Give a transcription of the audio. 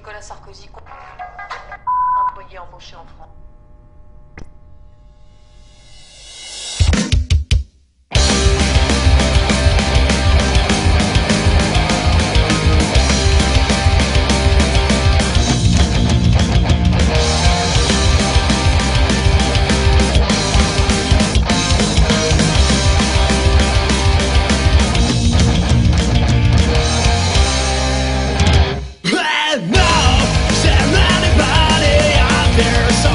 Nicolas Sarkozy, employé embauché en France. There's